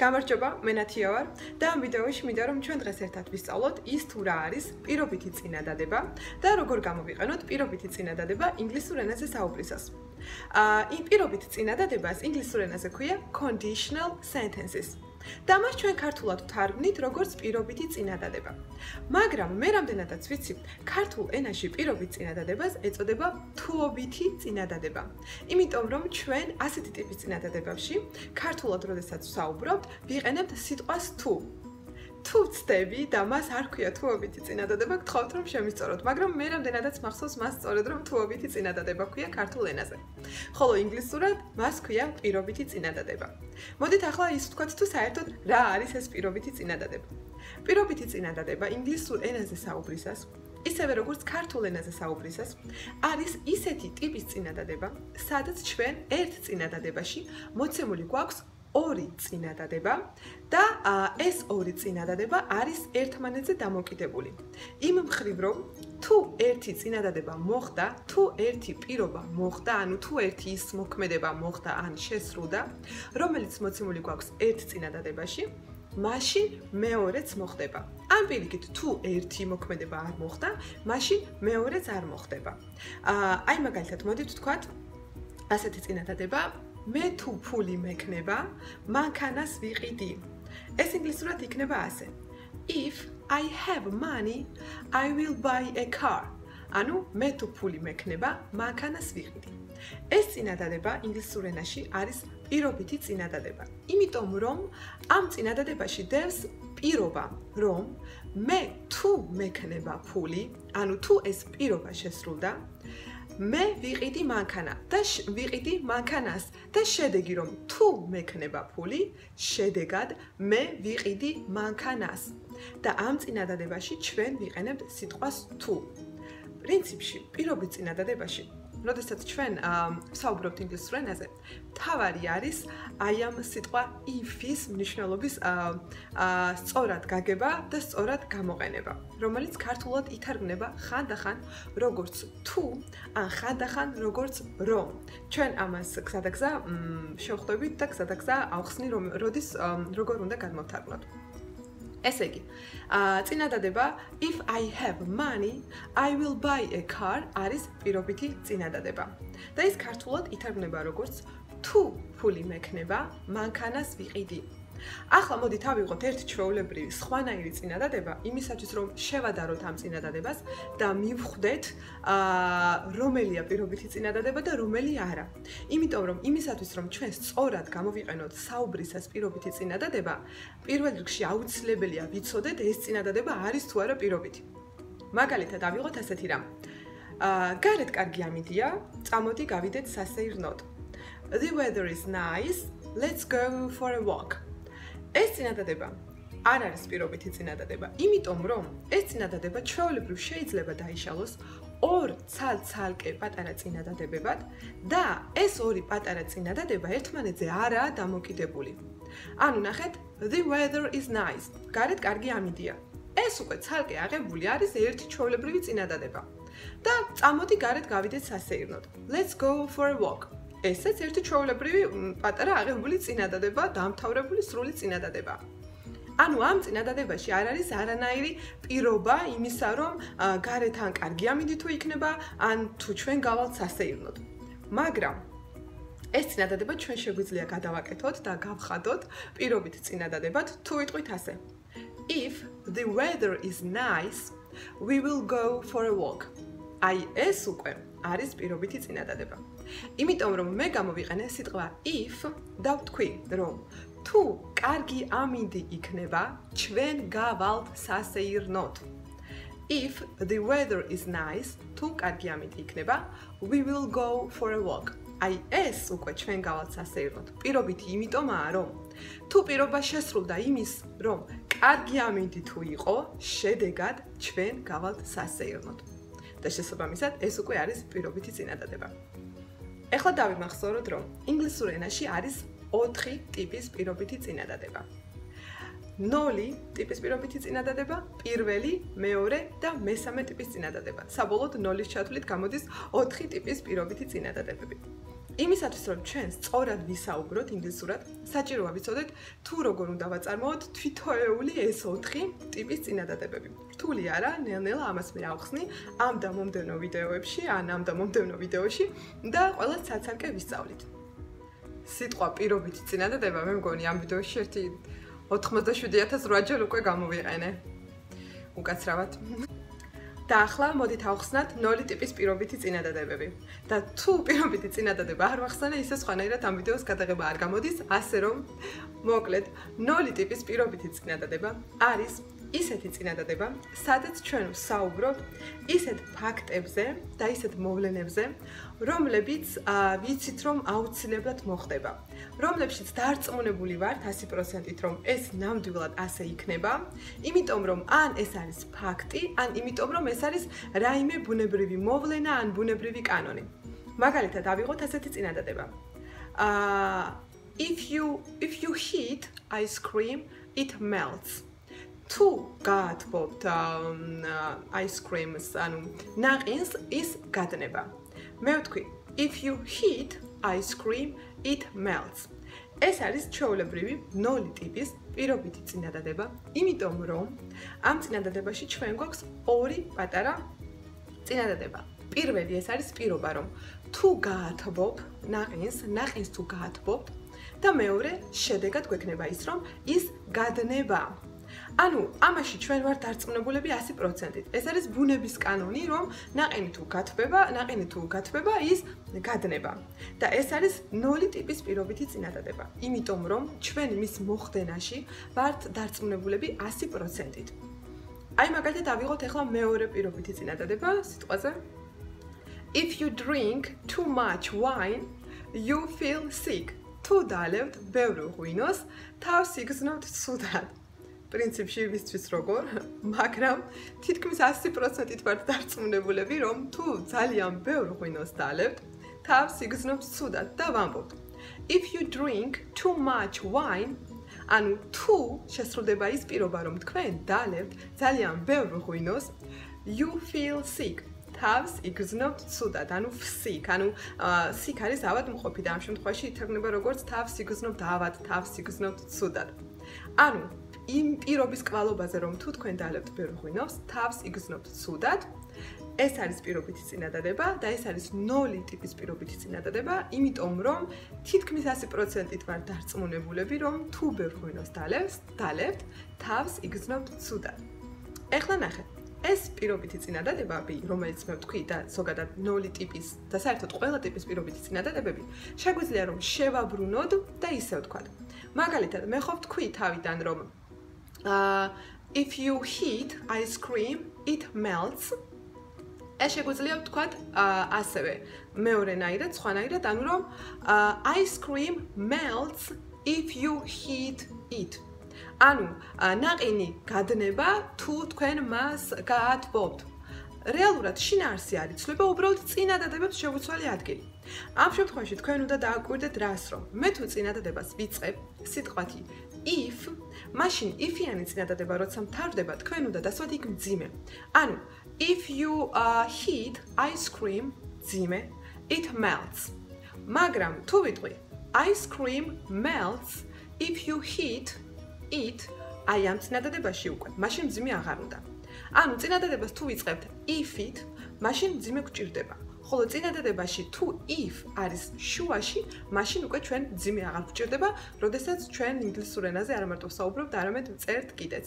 გამარჯობა, მე ნათია ვარ და ამ ვიდეოში მინდა რომ ჩვენ დღეს ერთად ვისწავლოთ ის თუ რა არის პირობითი წინადადება და როგორ გამოვიყენოთ პირობითი წინადადება ინგლისურ ენაზე საუბრისას. იმ პირობით წინადადებას ინგლისურ ენაზე ქვია conditional sentences. და მას ჩვენ ქართულად ვთარგმნით როგორც პირობითი წინადადება. მაგრამ მე რამდენადაც ვიცი, ქართულ ენაში პირობით წინადადებას ეწოდება თუობითი წინადადება. იმიტომ რომ ჩვენ ასეთი ტიპის წინადადებებში ქართულად როდესაც ვსაუბრობთ, ვიყენებთ სიტყვას თუ. თუ ვცდები და მას არ ქვია თუობითი წინადადება, გთხოვთ რომ შემისწოროთ, მაგრამ მე რამდენადაც მახსოვს მას სწორედ რომ თუობითი წინადადება ქვია ქართულ ენაზე. ხოლო ინგლისურად მას ქვია პირობითი წინადადება. მოდით ახლა ის ვთქვათ თუ საერთოდ რა არის ეს პირობითი წინადადება. პირობითი წინადადება ინგლისურ ენაზე საუბრისას, ისევე როგორც ქართულ ენაზე საუბრისას, არის ისეთი ტიპის წინადადება, სადაც ჩვენ ერთ წინადადებაში მოცემული გვაქვს ორი წინადადება და ეს ორი წინადადება არის ერთმანეთზე დამოკიდებული. იმ მხრივ რომ თუ ერთი წინადადება მოხდა, თუ ერთი პირობა მოხდა, ანუ თუ ერთი ის მოქმედება მოხდა ან შესრულდა, რომელიც მოცემული გვაქვს ერთ წინადადებაში, მაშინ მეორეც მოხდება. ან პირიქით, თუ ერთი მოქმედება არ მოხდა, მაშინ მეორეც არ მოხდება. აი მაგალითად მოდით ვთქვათ ასეთი წინადადება მე თუ ფული მექნება, მანქანას ვიყიდი. ეს ინგლისურად იქნება ასე. If I have money, I will buy a car. ანუ მე თუ ფული მექნება, მანქანას ვიყიდი. ეს წინადადება ინგლისურ ენაში არის პირობითი წინადადება. იმიტომ რომ ამ წინადადებაში დევს პირობა, რომ მე თუ მექნება ფული, ანუ თუ ეს პირობა შესრულდა, მე ვიყიდი მანქანა და ვიყიდი მანქანას და შედეგი რომ თუ მექნება ფული, შედეგად მე ვიყიდი მანქანას და ამ წინადადებაში ჩვენ ვიყენებთ სიტყვას თუ. პრინციპში, პირობით წინადადებაში, როდესაც ჩვენ საუბრობთ ინგლისურ ენაზე, მთავარი არის აი ამ სიტყვა if-ის მნიშვნელობის სწორად გაგება და სწორად გამოყენება, რომელიც ქართულად ითარგმნება ხანდახან როგორც თუ, ან ხანდახან როგორც რომ. ჩვენ ამას გზადაგზა შევხვდებით და გზადაგზა ავხსნით რომ როდის როგორ უნდა გადმოვთარგმნოთ. ესე იგი, წინადადება if I have money, I will buy a car არის პირობითი წინადადება. და ის ქართულად ითარგმნება როგორც თუ ფული მექნება, მანქანას ვიყიდი. ახლა მოდით ავიღოთ ერთი ჩვეულებრივი სხვანაირი წინადადება, იმისათვის რომ შევადაროთ ამ წინადადებას და მივხვდეთ რომელია პირობითი წინადადება და რომელი არა. იმიტომ რომ იმისათვის რომ ჩვენ სწორად გამოვიყენოთ საუბრისას პირობითი წინადადება, პირველ რიგში აუცილებელია ვიცოდეთ ეს წინადადება არის თუ არა პირობითი. მაგალითად ავიღოთ ასეთი რამ. გარეთ კარგი ამინდია, წამოდი გავიდეთ სასეირნოდ. The weather is nice, let's go for a walk. ეს წინადადება არ არის პირობითი წინადადება, იმიტომ რომ ეს წინადადება ჩვეულებრივ შეიძლება დაიშალოს ორ ცალ-ცალკე პატარა წინადადებებად და ეს ორი პატარა წინადადება ერთმანეთზე არაა დამოკიდებული. ანუ ნახეთ, the weather is nice, გარეთ კარგი ამინდია. ეს უკვე ცალკე აღებული არის ერთი ჩვეულებრივი წინადადება. და წამოდი გარეთ გავიდეთ სასეირნოდ. Let's go for a walk. ესეც ერთი ჩვეულებრივი პატარა აღებული წინადადება, დამთავრებული სრული წინადადება. ანუ ამ წინადადებაში არ არის არანაირი პირობა იმისა, რომ გარეთ ან კარგი ამინდი თუ იქნება, ან თუ ჩვენ გავალთ სასეირნოდ. მაგრამ ეს წინადადება ჩვენ შეგვიძლია გადავაკეთოთ და გავხადოთ პირობით წინადადებად, თუ ვიტყვით ასე. If the weather is nice, we will go for a walk. აი ეს უკვე არის პირობითი წინადადება. იმიტომ რომ მე გამოვიყენე სიტყვა if და ვთქვი რომ თუ კარგი ამინდი იქნება, ჩვენ გავალთ სასეირნოდ. If the weather is nice, თუ კარგი ამინდი იქნება, we will go for a walk. აი ეს უკვე ჩვენ გავალთ სასეირნოდ. პირობითი იმიტომაა რომ თუ პირობა შესრულდა იმის რომ კარგი ამინდი თუ იყო, შედეგად ჩვენ გავალთ სასეირნოდ. და შესაბამისად, ეს უკვე არის პირობითი წინადადება. ეხლა დავიმახსოვროთ, რომ ინგლისურ ენაში არის 4 ტიპის პირობითი წინადადება. 0 ტიპის პირობითი წინადადება, პირველი, მეორე და მესამე ტიპის წინადადება. საბოლოოდ 0-ის ჩათვლით გამოდის 4 ტიპის პირობითი წინადადებები. იმისათვის რომ ჩვენს სწორად ვისაუბროთ ინგლისურად, საჭიროა ვიცოდეთ თუ როგორ უნდა ვაწარმოოთ თვითოეული ეს 4 ტიპის წინადადებები. Რთული არა, ნელ-ნელა ამას მე ავხსნი ამ და მომდევნო ვიდეოებში, ან ამ და მომდევნო ვიდეოში და ყველა საცარკე ვისწავლით. სიტყვა პირობითი წინადადება მე მგონი ამ ვიდეოში 97000 უკვე გამოვიყენე. უკაცრავად. და ახლა მოდით ავხსნათ 0 ტიპის პირობითი წინადადებები. და თუ პირობითი წინადადება არ ვახსენე, ისე სხვანაირად ამ ვიდეოს გადაღება არ გამოდის, ასე რომ მოკლედ 0 ტიპის პირობითი წინადადება არის ისეთი წინადადება, სადაც ჩვენ ვსაუბრობთ ისეთ ფაქტებზე და ისეთ მოვლენებზე, რომლებიც ვიცით რომ აუცილებლად მოხდება. რომლებშიც დარწმუნებული ვართ 100%-ით რომ ეს ნამდვილად ასე იქნება, იმიტომ რომ ან ეს არის ფაქტი, ან იმიტომ რომ ეს არის რაიმე ბუნებრივი მოვლენა ან ბუნებრივი კანონი. მაგალითად, ავიღოთ ასეთი წინადადება. If you heat ice cream, it melts. Თუ გაათბობთ ice cream-ს, ანუ ნაყინს, ის გადნება. მე ვთქვი, if you heat ice cream, it melts. ეს არის ჩვეულებრივი 0 ტიპის პირობითი წინადადება, იმიტომ რომ ამ წინადადებაში ჩვენ გვაქვს 2 პატარა წინადადება. პირველი ეს არის პირობა, რომ თუ გაათბობ ნაყინს, ნაყინს თუ გაათბობ და მეორე შედეგად გვექნება ის, რომ ის გადნება. ანუ ამაში ჩვენ ვართ დარწმუნებულები 100%-ით. ეს არის ბუნების კანონი, რომ ნაყინი თუ გათბება, ის გადნება. და ეს არის 0 ტიპის პირობითი წინადადება, იმიტომ რომ ჩვენ მის მოხდენაში ვართ დარწმუნებულები 100%-ით. აი მაგალითად ავიღოთ ახლა მეორე პირობითი წინადადება სიტყვაზე. If you drink too much wine, you feel sick. თუ დალევთ ბევრი ღვინოს, თავს იგრძნობთ ცუდად. პრინციპში ვისთვის როგორ, მაგრამ თითქმის 100%-ით ვართ დარწმუნებულები, რომ თუ ძალიან ბევრ ღვინოს დალევთ, თავს იგრძნობთ ცუდად და ვამბობთ. If you drink too much wine, ანუ თუ შესრულდება ის პირობა, რომ თქვენ დალევთ ძალიან ბევრ ღვინოს, you feel sick. თავს იგრძნობთ ცუდად, ანუ sick, ანუ sick არის ავადმყოფი და ამ შემთხვევაში ითარგმნება როგორც თავს იგრძნობთ ავად, თავს იგრძნობთ ცუდად. ანუ იმ პირობის კვალობაზე, რომ თუ თქვენ დალევთ ბევრ ღვინოს, თავს იგრძნობთ ცუდად. ეს არის პირობითი წინადადება და ეს არის 0 ტიპის პირობითი წინადადება, იმიტომ რომ თითქმის 100%-ით ვარ დარწმუნებულები, რომ თუ ბევრ ღვინოს დალევთ, თავს იგრძნობთ ცუდად. ეხლა ნახეთ, ეს პირობითი წინადადებები, რომელიც მე ვთქვი და ზოგადად 0 ტიპის და საერთოდ ყველა ტიპის პირობითი წინადადებები, შეგვიძლია რომ შევაბრუნოთ და ისე ვთქვათ. მაგალითად, მე ხო ვთქვი თავიდან, რომ if you heat ice cream, it melts. ეს შეგვიძლია ვთქვათ ასევე მეორენაირად, სხვანაირად, ანუ რომ ice cream melts if you heat it. ანუ ნაყინი გადნება თუ თქვენ მას გაათბობთ. რეალურად შინაარსი არ იცვლება, უბრალოდ წინადადებებს შევუცვალი ადგილი. ამ შემთხვევაში თქვენ უნდა დააკვირდეთ რას, რომ მე თუ წინადადებას ვიწყებ, სიტყვათი if, მაშინ if-იანი წინადადება როცა მთავრდება, თქვენ უნდა დასვათ იქ მძიმე. ანუ if you heat ice cream, ძიმე, it melts. მაგრამ თუ ვიტყვი ice cream melts if you heat it, აი ამ წინადადებაში უკვე მაშინ მძიმე აღარ უნდა. ანუ წინადადებას თუ ვიწყებთ if-ით, მაშინ მძიმე გვჭირდება. ხოლო წინადადებაში თუ if არის შუაში, მაშინ უკვე ჩვენ მძიმე აღარ გვჭირდება, როდესაც ჩვენ ინგლისურ ენაზე არ მარტო საუბრობთ, არამედ წერთ კიდეც.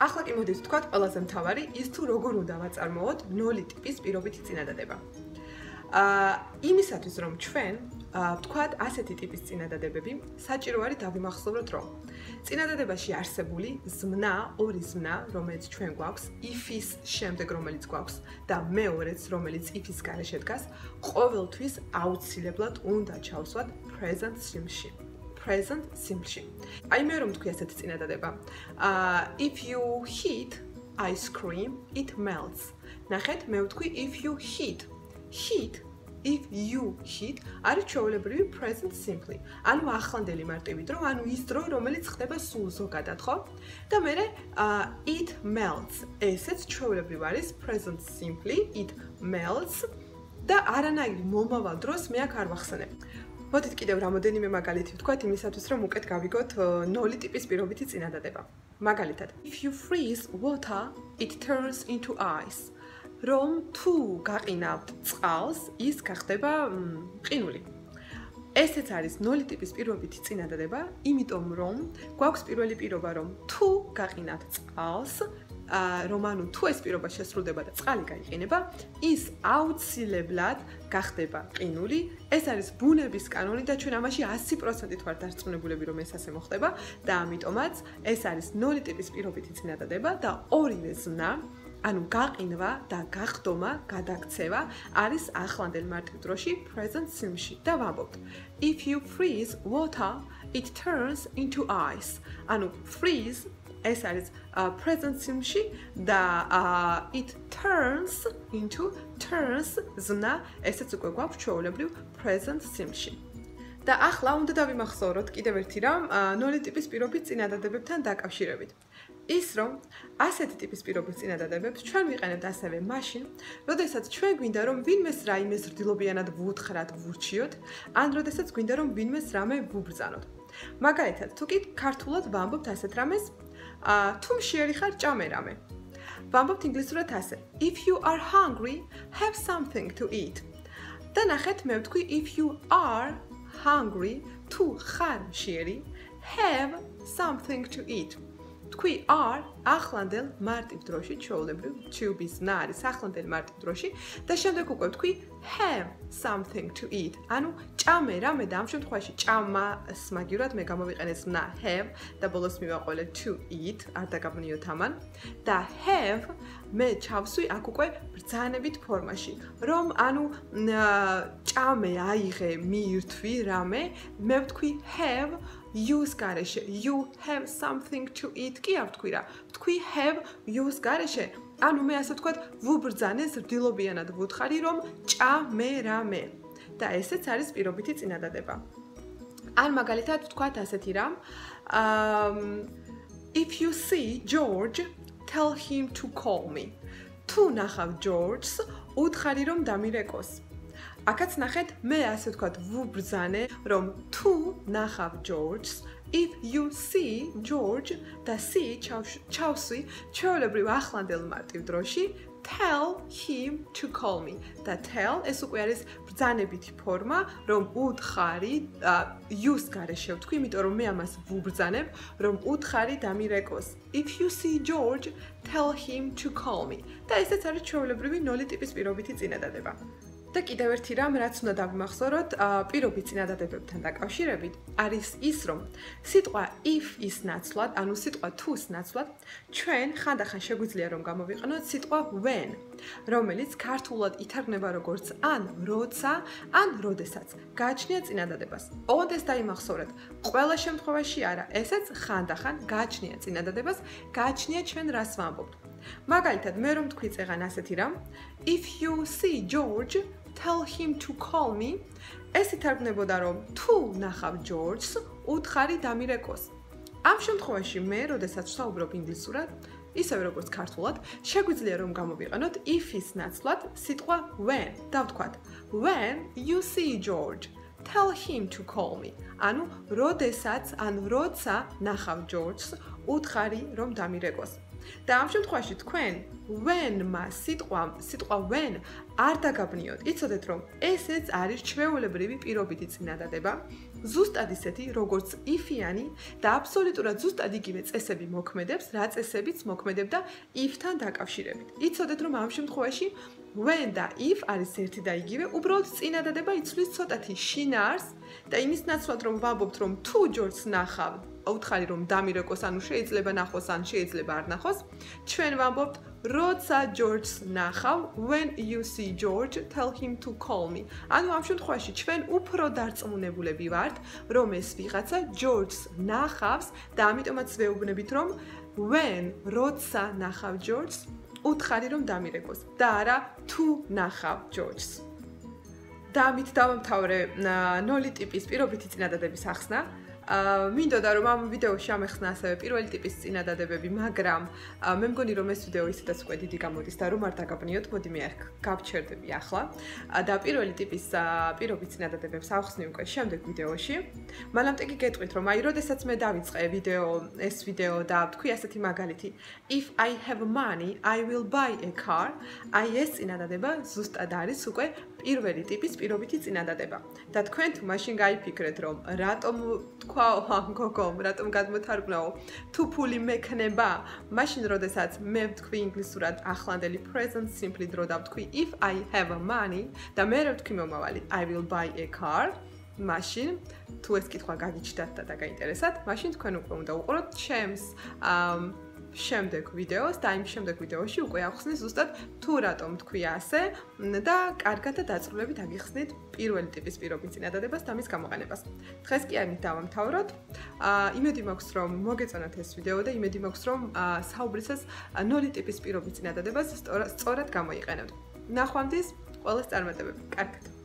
ახლა კი მოდით თქვათ ყველაზე მთავარი ის, თუ როგორ უნდა ვაწარმოოთ 0 ტიპის პირობითი წინადადება. იმისათვის რომ ჩვენ ვთქვათ ასეთი ტიპის წინადადებები, საჭირო არის დავიმახსოვროთ, რომ წინადადებაში არსებული ზმნა, 2 ზმნა, რომელიც ჩვენ გვაქვს, if-ის შემდეგ რომელიც გვაქვს და მეორეც რომელიც if-ის გარეშე დგას, ყოველთვის აუცილებლად უნდა ჩავსვათ present simple-ში. აი მე რომ თქვი ასეთი წინადადება, if you heat ice cream, it melts. ნახეთ, მე ვთქვი if you heat. Heat, if you heat, არის ჩვეულებრივი present simple. ანუ ახლანდელი მარტივი დრო, ანუ ის დრო, რომელიც ხდება სულ ზოგადად, ხო? და მერე it melts. ესეც ჩვეულებრივი არის present simple, it melts. და არანაირი მომავალ დროს მე აქ არ ვახსენებ. მოდით კიდევ რამოდენიმე მაგალითი ვთქვათ იმისათვის რომ უკეთ გავიგოთ ნოლი ტიპის პირობითი წინადადება. მაგალითად, if you freeze water, it turns into ice. რომ თუ გაყინავთ წყალს, ის გახდება ყინული. ესეც არის ნოლი ტიპის პირობითი წინადადება, იმიტომ რომ გვაქვს პირველი პირობა რომ თუ გაყინავთ წყალს, რომანუ თუ ეს პირობა შესრულდება და წყალი გაიყინება, ის აუცილებლად გახდება ყინული. ეს არის ბუნების კანონი და ჩვენ ამაში 100%-ით ვართ დარწმუნებულები, რომ ეს ასე მოხდება და ამიტომაც ეს არის ნოლი ტიპის პირობითი წინადადება და ორივე ზმნა, ანუ გაყინვა და გახდომა, გადაგცევა არის ახლანდელ მარტივ დროში present simში და ვამბობთ. If you freeze water, it turns into ice. ანუ freeze ეს არის present simში და it turns into turns ზმნა ესეც უკვე გვაქვს ჩვეულებრივ present simში. და ახლა უნდა დავიმახსოვროთ კიდევ ერთი რამ ნოლი ტიპის პირობით წინადადებებთან დაკავშირებით. Ის რომ ასეთი ტიპის პირობით წინადადებებს ჩვენ ვიყენებთ ასევე მაშინ, როდესაც ჩვენ გვინდა რომ ვინმეს რაიმე ზრდილობიანად ვუთხრათ, ვურჩიოთ, ან როდესაც გვინდა რომ ვინმეს რამე ვუბრძანოთ. მაგალითად, თუ კი ქართულად ვამბობთ ასეთ რამეს, თუ მშიერი ხარ, ჭამე რამე. ვამბობთ ინგლისურად ასე: If you are hungry, have something to eat. და ნახეთ, მე ვთქვი if you are hungry, თუ ხარ მშიერი, have something to eat. თქვი are ახლანდელ მარტივ დროში ჩვეულებრივ to-be-ის ზმნა არის ახლანდელ მარტივ დროში და შემდეგ უკვე თქვი have something to eat. ანუ ჭამე რამე და ამ შემთხვევაში ჭამას მაგივრად მე გამოვიყენე ზმნა have და ბოლოს მივაყოლე to eat, არ დაგაბნიოთ ამან და have მე ჩავსვი აქ უკვე ბრძანებით ფორმაში, რომ ანუ ჭამე, აიღე, მიირთვი რამე, მე ვთქვი have use გარეშე, you have something to eat კი არ ვთქვი რა, ვთქვი have use გარეშე, ანუ მე ასე ვთქვათ ვუბრძანე ზრდილობიანად ვუთხარი რომ ჭამე რამე და ესეც არის პირობითი წინადადება. ან მაგალითად ვთქვათ ასეთი რამ, if you see George, tell him to call me. თუ ნახავ ჯორჯს, უთხარი რომ დამირეკოს. აქაც ნახეთ, მე ასე ვთქვათ ვუბრძანე, რომ თუ ნახავ ჯორჯს, if you see George, და see ჩავსვი ჩვეულებრივ ახლანდელ მარტივ დროში tell him to call me. და tell ეს უკვე არის ბრძანებითი ფორმა, რომ უთხარი use გარეშე ვთქვი, იმიტომ რომ მე ამას ვუბრძანებ, რომ უთხარი დამირეკოს. If you see George, tell him to call me. და ესეც არის ჩვეულებრივი ნოლი ტიპის პირობითი წინადადება. და კიდევ ერთი რამ, რაც უნდა დავიმახსოვროთ, პირობითი წინადადებებთან დაკავშირებით, არის ის, რომ სიტყვა if-ის ნაცვლად, ანუ სიტყვა to-ის ნაცვლად, ჩვენ ხანდახან შეგვიძლია რომ გამოვიყენოთ სიტყვა when, რომელიც ქართულად ითარგმნება როგორც ან როცა, ან როდესაც. გააჩნია წინადადებას. ოღონდ ეს დაიმახსოვრეთ, ყველა შემთხვევაში არა, ესეც ხანდახან გააჩნია წინადადებას, გააჩნია ჩვენ რას ვამბობთ. მაგალითად, მე რომ თქვი წეღან ასეთი რამ, if you see George, tell him to call me. ეს ითარგმნებოდა რომ თუ ნახავ ჯორჯს, უთხარი დამირეკოს. ამ შემთხვევაში მე, როდესაც ვსაუბრობ ინგლისურად, ისევე როგორც ქართულად, შეგვიძლია რომ გამოვიყენოთ if-ის ნაცვლად სიტყვა when. დავთქვათ, when you see George, tell him to call me. ანუ როდესაც, ან როცა ნახავ ჯორჯს, უთხარი რომ დამირეკოს. და ამ შემთხვევაში თქვენ when-მა სიტყვა when არ დაგაბნიოთ. იცოდეთ რომ ესეც არის ჩვეულებრივი პირობითი წინადადება, ზუსტად ისეთი როგორც if-იანი და აბსოლუტურად ზუსტად იგივე წესები მოქმედებს, რა წესებიც მოქმედებდა if-თან დაკავშირებით. იცოდეთ რომ ამ შემთხვევაში when და if არის ერთი და იგივე, უბრალოდ წინადადება იცვლის ცოტათი შინაარს და იმის ნაცვლად რომ ვამბობთ რომ თუ ჯორჯს ნახავ, უთხარი რომ დამირეკოს, ანუ შეიძლება ნახოს, ან შეიძლება არ ნახოს, ჩვენ ვამბობთ როცა ჯორჯს ნახავ, when you see George, tell him to call me. ანუ ამ შემთხვევაში ჩვენ უფრო დარწმუნებულები ვართ, რომ ეს ვიღაცა ჯორჯს ნახავს და ამიტომაც ვეუბნებით რომ when როცა ნახავ ჯორჯს, უთხარი რომ დამირეკოს და არა თუ ნახავ ჯორჯს. და ამით დავამთავრე ნოლი ტიპის პირობითი წინადადების ახსნა. მინდოდა რომ ამ ვიდეოში ამეხსნა ასევე პირველი ტიპის წინადადებები, მაგრამ მე მგონი რომ ეს ვიდეო ისედაც უკვე დიდი გამოდის და რომ არ დაგაბნიოთ, მოდი მე გავჩერდები ახლა და პირველი ტიპის პირობი წინადადებებს ავხსნი უკვე შემდეგ ვიდეოში. მანამდე კი გეტყვით რომ აი როდესაც მე დავიწყე ვიდეო ეს ვიდეო და თქვი ასეთი მაგალითი if I have money I will buy a car აი ეს წინადადება ზუსტად არის უკვე პირველი ტიპის პირობითი წინადადება და თქვენ თუ მაშინ გაიფიქრეთ რომ რატომ თქვაო ამ გოგომ რატომ გადმოთარგმნაო თუ ფული მექნება მაშინ როდესაც მე ვთქვი ინგლისურად ახლანდელი present simply დრო დავთქვი if I have money და მე ვთქვი მომავალი I will buy a car მაშინ თუ ეს კითხვა გაგიჩნდათ და გაინტერესებთ მაშინ თქვენ უკვე უნდა უყუროთ ჩემს შემდეგ ვიდეოს და იმ შემდეგ ვიდეოში უკვე ახსნით ზუსტად თუ რატომ თქვია ასე და კარგად და დაწვრილებით აგიხსნით პირველი ტიპის პირობი წინადადებას და მის გამოყენებას. დღეს კი ამით დავამთავროთ. იმედი მაქვს რომ მოგეწონათ ეს ვიდეო და იმედი მაქვს რომ საუბრისას ნული ტიპის პირობი წინადადებას სწორად გამოიყენებთ. ნახვამდის, ყველას წარმატებები. კარგად.